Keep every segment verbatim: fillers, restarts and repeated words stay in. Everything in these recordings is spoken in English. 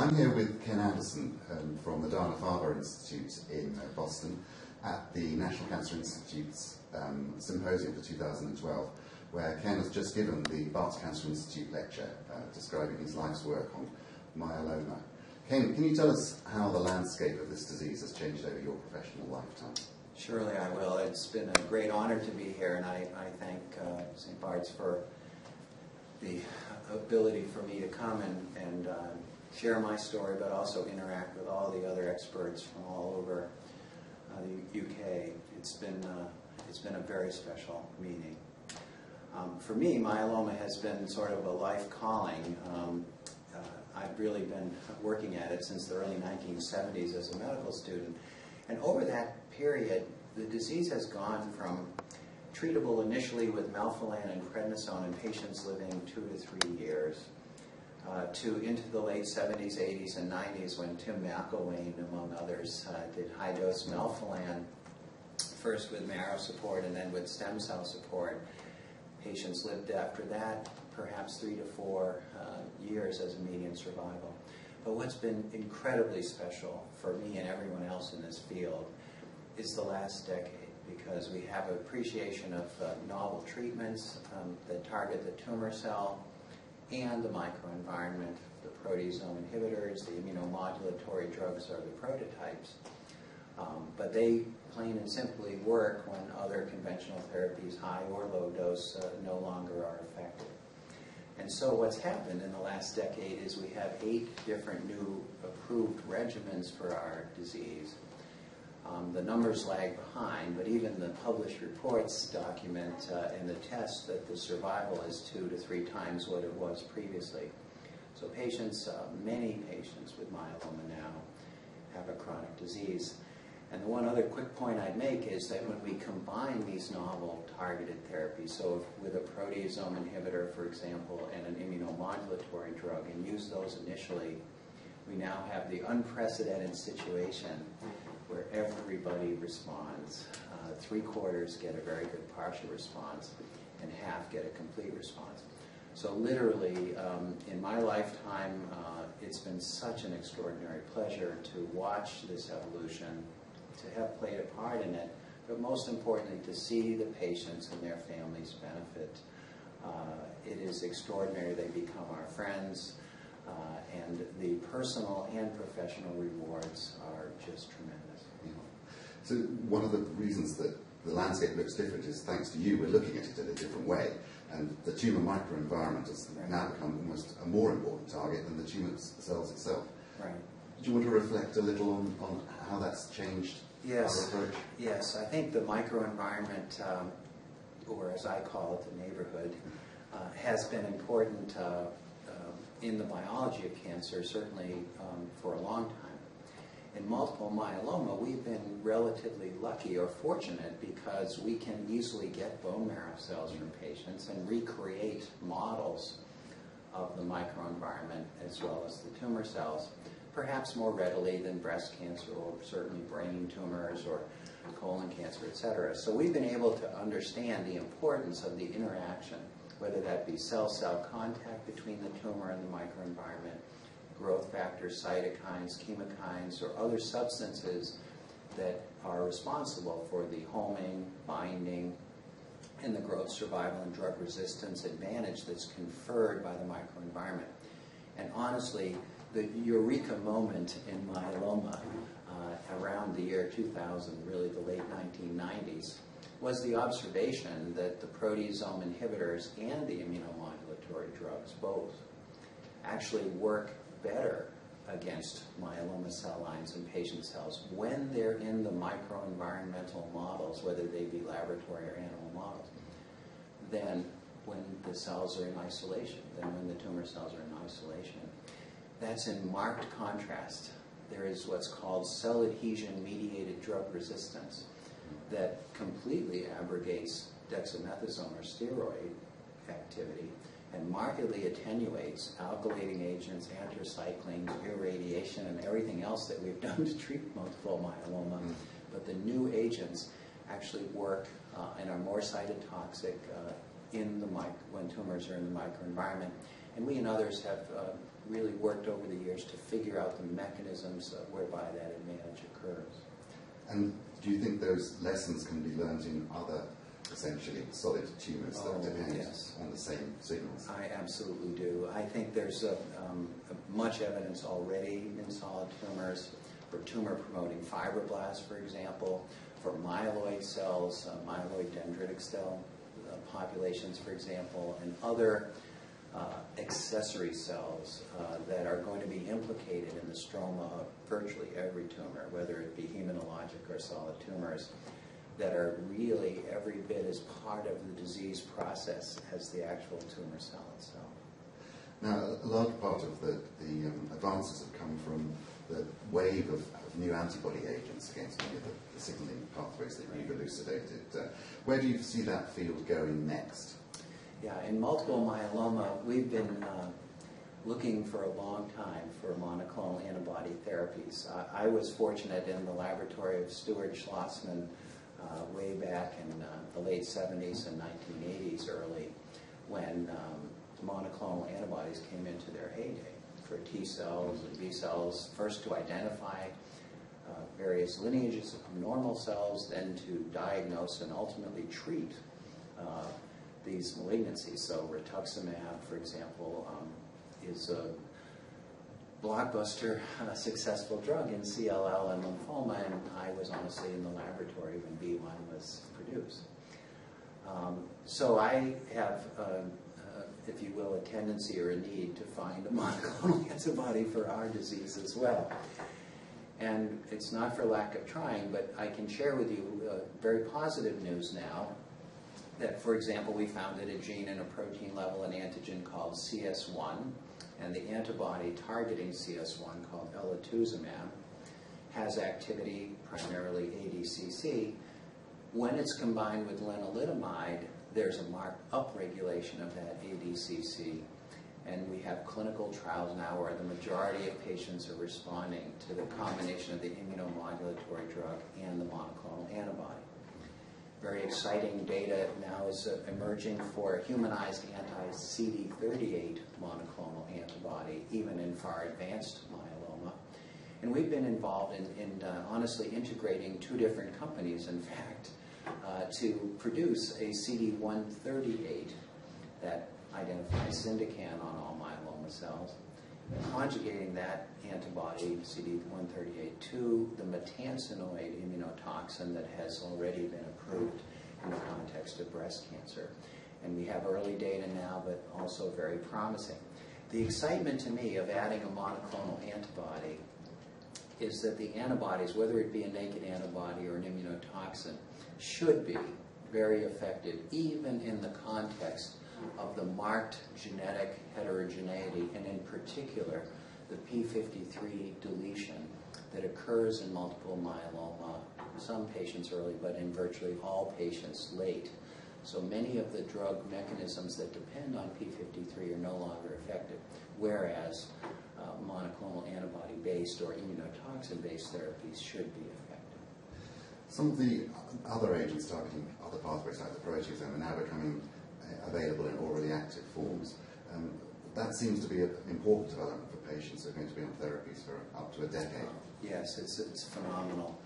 I'm here with Ken Anderson um, from the Dana-Farber Institute in uh, Boston at the National Cancer Institute's um, symposium for two thousand twelve, where Ken has just given the Barts Cancer Institute lecture uh, describing his life's work on myeloma. Ken, can you tell us how the landscape of this disease has changed over your professional lifetime? Surely I will. It's been a great honor to be here, and I, I thank uh, Saint Bart's for the ability for me to come and, and uh, share my story, but also interact with all the other experts from all over uh, the U K. It's been, uh, it's been a very special meeting. Um, for me, myeloma has been sort of a life calling. Um, uh, I've really been working at it since the early nineteen seventies as a medical student. And over that period, the disease has gone from treatable initially with melphalan and prednisone in patients living two to three years, Uh, to into the late seventies, eighties, and nineties, when Tim McElwain, among others, uh, did high-dose melphalan, first with marrow support and then with stem cell support. Patients lived after that perhaps three to four uh, years as a median survival. But what's been incredibly special for me and everyone else in this field is the last decade, because we have an appreciation of uh, novel treatments um, that target the tumor cell and the microenvironment. The proteasome inhibitors, the immunomodulatory drugs are the prototypes. Um, but they plain and simply work when other conventional therapies, high or low dose, uh, no longer are effective. And so what's happened in the last decade is we have eight different new approved regimens for our disease. Um, the numbers lag behind, but even the published reports document uh, in the test that the survival is two to three times what it was previously. So patients, uh, many patients with myeloma now have a chronic disease. And the one other quick point I'd make is that when we combine these novel targeted therapies, so if with a proteasome inhibitor, for example, and an immunomodulatory drug, and use those initially, we now have the unprecedented situation where everybody responds. Uh, three quarters get a very good partial response, and half get a complete response. So literally, um, in my lifetime, uh, it's been such an extraordinary pleasure to watch this evolution, to have played a part in it, but most importantly, to see the patients and their families benefit. Uh, it is extraordinary. They become our friends, uh, and the personal and professional rewards are just tremendous. So one of the reasons that the landscape looks different is thanks to you, we're looking at it in a different way. And the tumour microenvironment has right. now become almost a more important target than the tumour cells itself. Right. Do you want to reflect a little on, on how that's changed yes. our approach? Yes, I think the microenvironment, um, or as I call it, the neighbourhood, uh, has been important uh, uh, in the biology of cancer, certainly um, for a long time. In multiple myeloma, we've been relatively lucky or fortunate because we can easily get bone marrow cells from patients and recreate models of the microenvironment as well as the tumor cells, perhaps more readily than breast cancer or certainly brain tumors or colon cancer, et cetera. So we've been able to understand the importance of the interaction, whether that be cell-cell contact between the tumor and the microenvironment, growth factors, cytokines, chemokines, or other substances that are responsible for the homing, binding, and the growth, survival, and drug resistance advantage that's conferred by the microenvironment. And honestly, the eureka moment in myeloma uh, around the year two thousand, really the late nineteen nineties, was the observation that the proteasome inhibitors and the immunomodulatory drugs both actually work better against myeloma cell lines and patient cells when they're in the microenvironmental models, whether they be laboratory or animal models, than when the cells are in isolation, than when the tumor cells are in isolation. That's in marked contrast. There is what's called cell adhesion-mediated drug resistance that completely abrogates dexamethasone or steroid activity and markedly attenuates alkylating agents, anthracycline, irradiation, and everything else that we've done to treat multiple myeloma. Mm-hmm. But the new agents actually work uh, and are more cytotoxic uh, in the mic when tumors are in the microenvironment. And we and others have uh, really worked over the years to figure out the mechanisms whereby that advantage occurs. And do you think those lessons can be learned in other, essentially, solid tumors that oh, depend yes. on the same signals? I absolutely do. I think there's a, um, a much evidence already in solid tumors for tumor-promoting fibroblasts, for example, for myeloid cells, uh, myeloid dendritic cell uh, populations, for example, and other uh, accessory cells uh, that are going to be implicated in the stroma of virtually every tumor, whether it be hematologic or solid tumors, that are really every bit as part of the disease process as the actual tumor cell itself. Now, a large part of the, the um, advances have come from the wave of, of new antibody agents against many of the, the signaling pathways that you've elucidated. Uh, where do you see that field going next? Yeah, in multiple myeloma, we've been uh, looking for a long time for monoclonal antibody therapies. Uh, I was fortunate in the laboratory of Stuart Schlossman uh, way back in uh, the late seventies and nineteen eighties early, when um, monoclonal antibodies came into their heyday for T cells and B cells, first to identify uh, various lineages of normal cells, then to diagnose and ultimately treat uh, these malignancies. So rituximab, for example, um, is a blockbuster uh, successful drug in C L L and lymphoma, and I was honestly in the laboratory when B one was produced. Um, so I have uh, if you will, a tendency or a need to find a monoclonal antibody for our disease as well. And it's not for lack of trying, but I can share with you uh, very positive news now that, for example, we found at a gene and a protein level an antigen called C S one, and the antibody targeting C S one called elotuzumab has activity, primarily A D C C. When it's combined with lenalidomide, there's a marked upregulation of that A D C C, and we have clinical trials now where the majority of patients are responding to the combination of the immunomodulatory drug and the monoclonal antibody. Very exciting data now is emerging for a humanized anti C D thirty-eight monoclonal antibody, even in far advanced myeloma. And we've been involved in, in uh, honestly integrating two different companies, in fact, Uh, to produce a C D one thirty-eight that identifies syndecan on all myeloma cells, conjugating that antibody, C D one thirty-eight, to the maytansinoid immunotoxin that has already been approved in the context of breast cancer. And we have early data now, but also very promising. The excitement to me of adding a monoclonal antibody is that the antibodies, whether it be a naked antibody or an immunotoxin, should be very effective, even in the context of the marked genetic heterogeneity, and in particular, the p fifty-three deletion that occurs in multiple myeloma, some patients early, but in virtually all patients late. So many of the drug mechanisms that depend on p fifty-three are no longer effective, whereas uh, monoclonal antibody-based or immunotoxin-based therapies should be effective. Some of the other agents targeting other pathways, like the proteasome, are now becoming available in orally active forms. Um, that seems to be an important development for patients who are going to be on therapies for up to a decade. Yes, it's, it's phenomenal.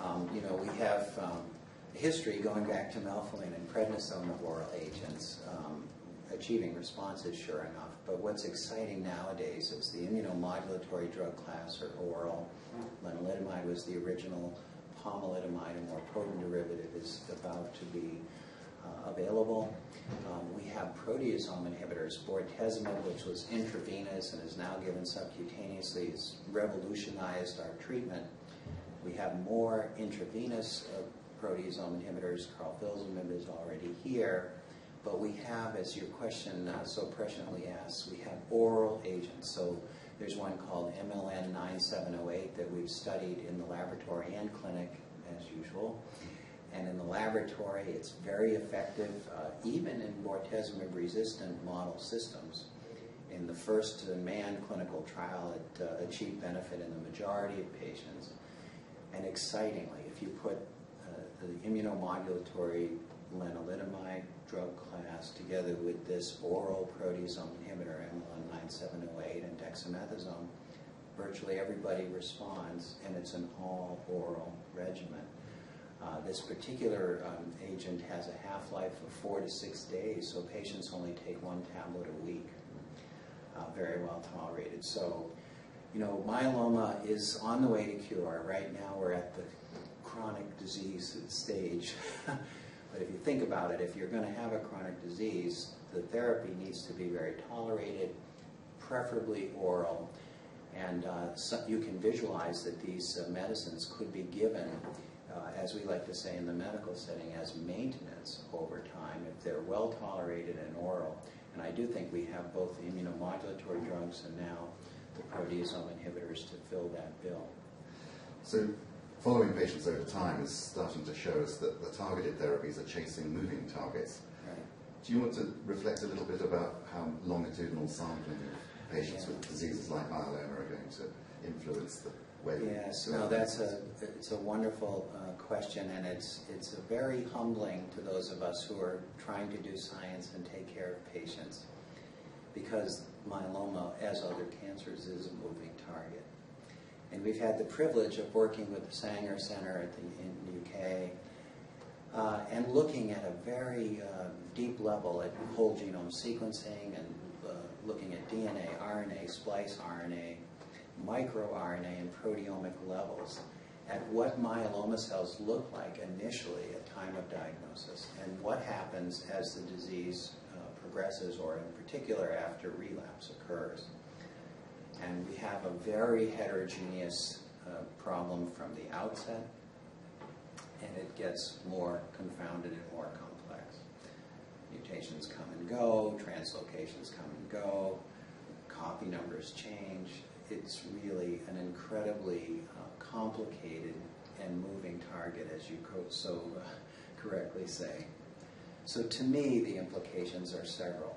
Um, you know, we have um, history going back to melphalan and prednisone of oral agents, um, achieving responses, sure enough. But what's exciting nowadays is the immunomodulatory drug class, or oral. Lenalidomide was the original. Pomalidomide, a more potent derivative, is about to be uh, available. Um, we have proteasome inhibitors. Bortezomib, which was intravenous and is now given subcutaneously, has revolutionized our treatment. We have more intravenous uh, proteasome inhibitors. Carfilzomib is already here. But we have, as your question uh, so presciently asks, we have oral agents. So there's one called M L N nine seven zero eight that we've studied in the laboratory and clinic, as usual. And in the laboratory, it's very effective, uh, even in bortezomib-resistant model systems. In the first-in-man clinical trial, it uh, achieved benefit in the majority of patients. And excitingly, if you put uh, the immunomodulatory lenalidomide anti-angiogenic drug class together with this oral proteasome inhibitor, M L N nine seven zero eight and dexamethasone, virtually everybody responds, and it's an all-oral regimen. Uh, this particular um, agent has a half-life of four to six days, so patients only take one tablet a week, uh, very well tolerated. So, you know, myeloma is on the way to cure. Right now we're at the chronic disease stage. But if you think about it, if you're going to have a chronic disease, the therapy needs to be very tolerated, preferably oral. And uh, so you can visualize that these uh, medicines could be given, uh, as we like to say in the medical setting, as maintenance over time if they're well tolerated and oral. And I do think we have both the immunomodulatory drugs and now the proteasome inhibitors to fill that bill. So following patients over time is starting to show us that the targeted therapies are chasing moving targets. Right. Do you want to reflect a little bit about how longitudinal sampling of patients yeah. with diseases like myeloma are going to influence the way? Yes, no, that's a it's a wonderful uh, question, and it's it's a very humbling to those of us who are trying to do science and take care of patients, because myeloma, as other cancers, is a moving target. And we've had the privilege of working with the Sanger Center at the, in the U K uh, and looking at a very uh, deep level at whole genome sequencing and uh, looking at D N A, R N A, splice R N A, microRNA, and proteomic levels at what myeloma cells look like initially at time of diagnosis and what happens as the disease uh, progresses, or in particular after relapse occurs. And we have a very heterogeneous uh, problem from the outset, and it gets more confounded and more complex. Mutations come and go, translocations come and go, copy numbers change. It's really an incredibly uh, complicated and moving target, as you co so uh, correctly say. So to me, the implications are several.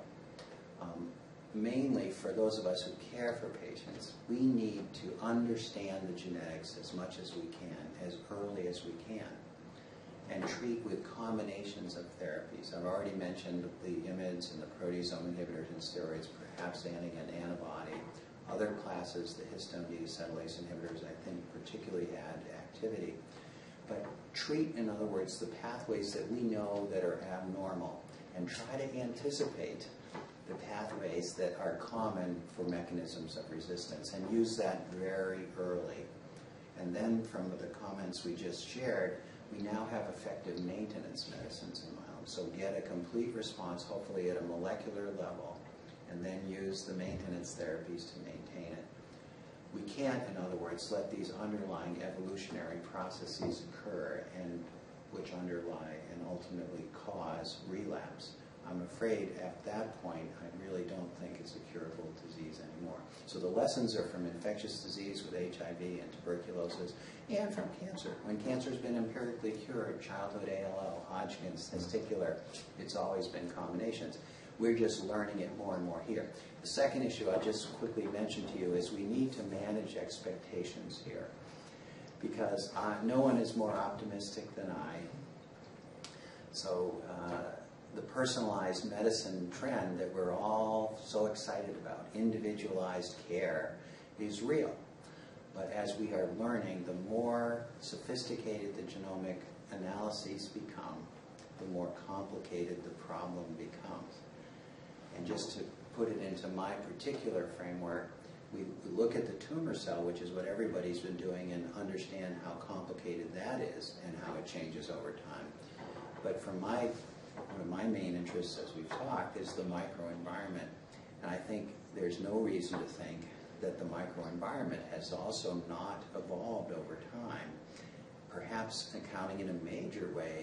Um, Mainly for those of us who care for patients, we need to understand the genetics as much as we can, as early as we can, and treat with combinations of therapies. I've already mentioned the IMIDS and the proteasome inhibitors and steroids, perhaps antigen antibody. Other classes, the histone deacetylase inhibitors, I think particularly had activity. But treat, in other words, the pathways that we know that are abnormal, and try to anticipate the pathways that are common for mechanisms of resistance, and use that very early. And then from the comments we just shared, we now have effective maintenance medicines in myeloma. So get a complete response, hopefully at a molecular level, and then use the maintenance therapies to maintain it. We can't, in other words, let these underlying evolutionary processes occur, and which underlie and ultimately cause relapse. I'm afraid at that point, I really don't think it's a curable disease anymore. So the lessons are from infectious disease with H I V and tuberculosis, and from cancer. When cancer's been empirically cured, childhood A L L, Hodgkin's, testicular, it's always been combinations. We're just learning it more and more here. The second issue I'll just quickly mention to you is we need to manage expectations here, because uh, no one is more optimistic than I. So. Uh, The personalized medicine trend that we're all so excited about, individualized care, is real. But as we are learning, the more sophisticated the genomic analyses become, the more complicated the problem becomes. And just to put it into my particular framework, we look at the tumor cell, which is what everybody's been doing, and understand how complicated that is and how it changes over time. But from my One of my main interests, as we've talked, is the microenvironment. And I think there's no reason to think that the microenvironment has also not evolved over time, perhaps accounting in a major way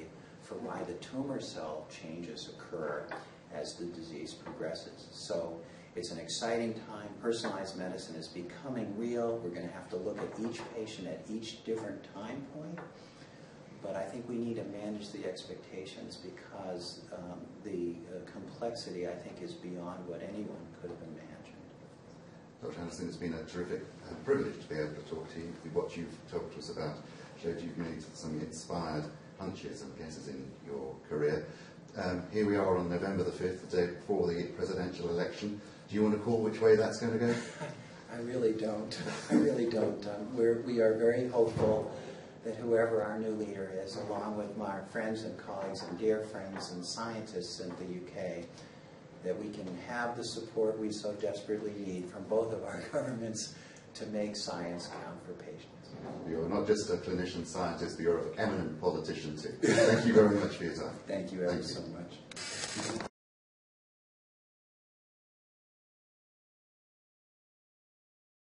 for why the tumor cell changes occur as the disease progresses. So it's an exciting time. Personalized medicine is becoming real. We're going to have to look at each patient at each different time point. But I think we need to manage the expectations, because um, the uh, complexity, I think, is beyond what anyone could have imagined. Doctor Anderson, it's been a terrific uh, privilege to be able to talk to you. What you've talked to us about showed you've made some inspired hunches and guesses in your career. Um, here we are on November the fifth, the day before the presidential election. Do you want to call which way that's going to go? I really don't. I really don't. Um, we're, we are very hopeful that whoever our new leader is, along with my friends and colleagues and dear friends and scientists in the U K, that we can have the support we so desperately need from both of our governments to make science count for patients. You're not just a clinician scientist, but you're an eminent politician too. Thank you very much for your time. Thank you ever so much.